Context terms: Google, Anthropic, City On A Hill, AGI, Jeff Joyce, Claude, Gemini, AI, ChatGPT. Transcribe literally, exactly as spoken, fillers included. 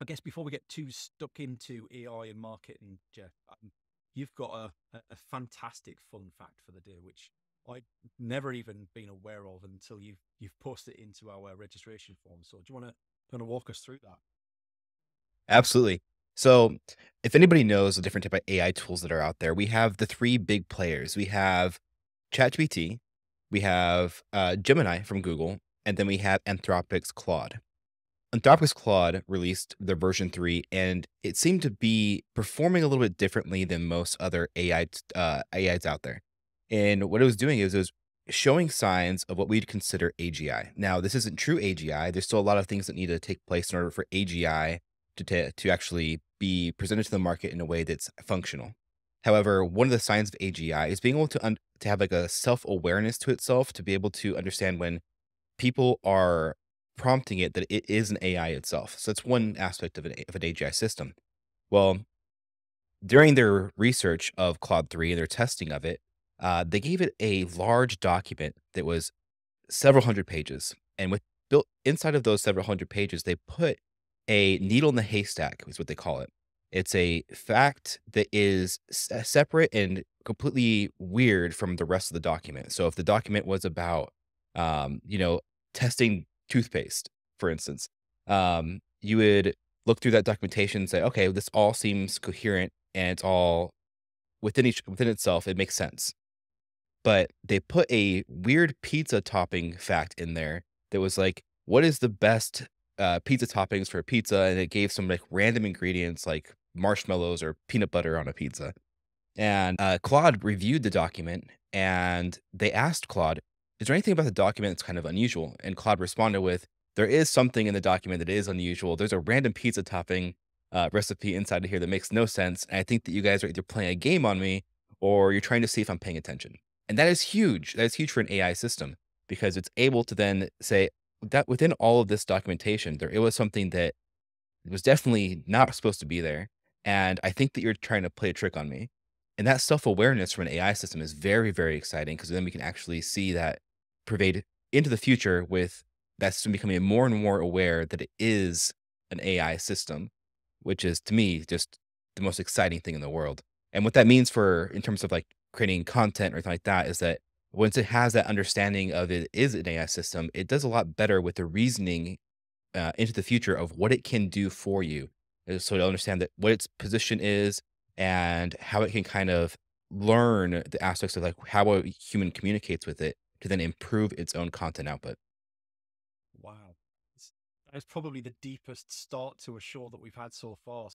I guess before we get too stuck into A I and marketing, Jeff, um, you've got a, a fantastic fun fact for the day, which I'd never even been aware of until you've, you've posted it into our registration form. So do you want to kind of walk us through that? Absolutely. So if anybody knows the different type of A I tools that are out there, we have the three big players. We have ChatGPT, we have uh, Gemini from Google, and then we have Anthropic's Claude. Anthropic's Claude released their version three, and it seemed to be performing a little bit differently than most other A I, uh, A Is out there. And what it was doing is it was showing signs of what we'd consider A G I. Now, this isn't true A G I. There's still a lot of things that need to take place in order for A G I to, to actually be presented to the market in a way that's functional. However, one of the signs of A G I is being able to, un to have like a self-awareness to itself, to be able to understand when people are prompting it that it is an A I itself. So that's one aspect of an, of an A G I system. Well, during their research of Claude three and their testing of it, uh, they gave it a large document that was several hundred pages. And with built inside of those several hundred pages, they put a needle in the haystack, is what they call it. It's a fact that is separate and completely weird from the rest of the document. So if the document was about, um, you know, testing toothpaste, for instance, um, you would look through that documentation and say, okay, this all seems coherent and it's all within each within itself. It makes sense. But they put a weird pizza topping fact in there that was like, what is the best uh, pizza toppings for a pizza? And it gave some like random ingredients like marshmallows or peanut butter on a pizza. And uh, Claude reviewed the document and they asked Claude, is there anything about the document that's kind of unusual? And Claude responded with, there is something in the document that is unusual. There's a random pizza topping uh, recipe inside of here that makes no sense. And I think that you guys are either playing a game on me or you're trying to see if I'm paying attention. And that is huge. That is huge for an A I system because it's able to then say that within all of this documentation, there it was something that was definitely not supposed to be there. And I think that you're trying to play a trick on me. And that self-awareness from an A I system is very, very exciting because then we can actually see that pervade into the future with that system becoming more and more aware that it is an A I system, which is to me just the most exciting thing in the world. And what that means for in terms of like creating content or anything like that is that once it has that understanding of it is an A I system, it does a lot better with the reasoning uh, into the future of what it can do for you. So to understand that what its position is and how it can kind of learn the aspects of like how a human communicates with it, to then improve its own content output. Wow. That's probably the deepest start to a show that we've had so far.